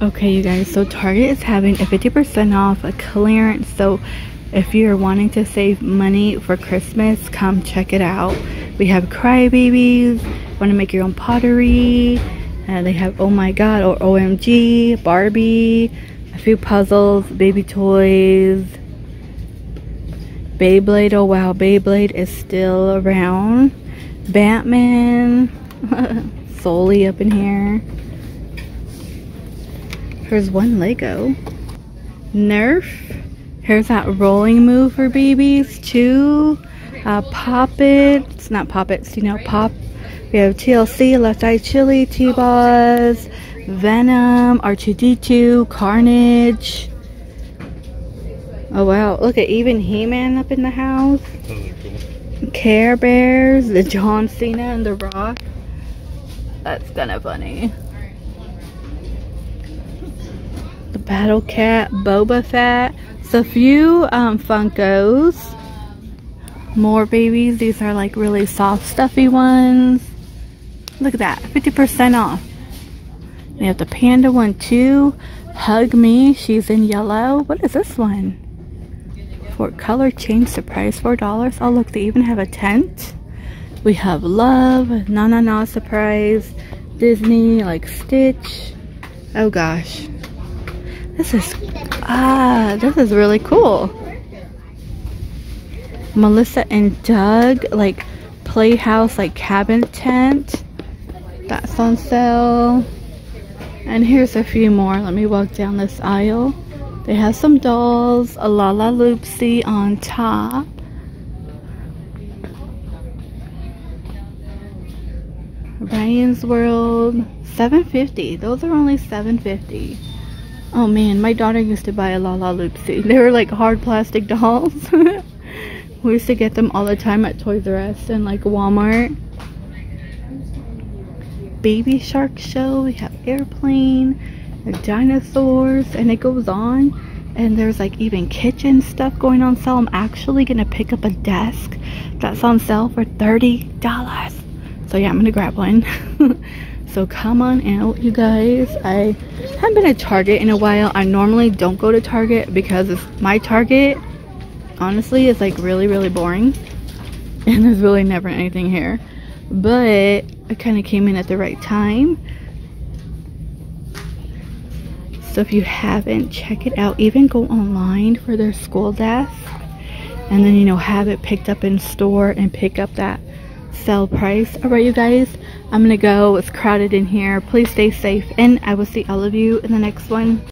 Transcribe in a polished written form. Okay, you guys, so Target is having a 50% off a clearance, so if you're wanting to save money for Christmas, come check it out. We have Crybabies, want to make your own pottery, and they have Oh My God or OMG, Barbie, a few puzzles, baby toys, Beyblade. Oh wow, Beyblade is still around. Batman, solely up in here. Here's one Lego. Nerf. Here's that rolling move for babies too. Pop It. It's not Pop It's, you know, Pop. We have TLC, Left Eye, Chili, T-Boss, Venom, R2D2, Carnage. Oh wow, look at even He-Man up in the house. Care Bears, the John Cena and the Rock. That's kind of funny. The Battle Cat, Boba Fett. So a few Funkos. More babies. These are like really soft, stuffy ones. Look at that, 50% off. We have the panda one too. Hug Me, she's in yellow. What is this one? For color change, the price $4. Oh look, they even have a tent. We have Love, Na Na Na Surprise, Disney, like Stitch. Oh gosh, this is really cool. Melissa and Doug, like playhouse, like cabin tent. That's on sale. And here's a few more. Let me walk down this aisle. They have some dolls, a Lalaloopsy on top. Ryan's World, $7.50. Those are only $7.50. Oh man, my daughter used to buy a Lalaloopsy. They were like hard plastic dolls. We used to get them all the time at Toys R Us and like Walmart. Baby Shark show, we have airplane, dinosaurs, and it goes on. And there's like even kitchen stuff going on sale. I'm actually gonna pick up a desk that's on sale for $30. So yeah, I'm gonna grab one. So come on out, you guys. I haven't been at Target in a while. I normally don't go to Target because it's my Target, honestly, it's like really boring and there's really never anything here, but I kind of came in at the right time. So if you haven't, check it out. Even go online for their school desk and then, you know, have it picked up in store and pick up that sale price. Alright you guys, I'm gonna go. It's crowded in here. Please stay safe and I will see all of you in the next one.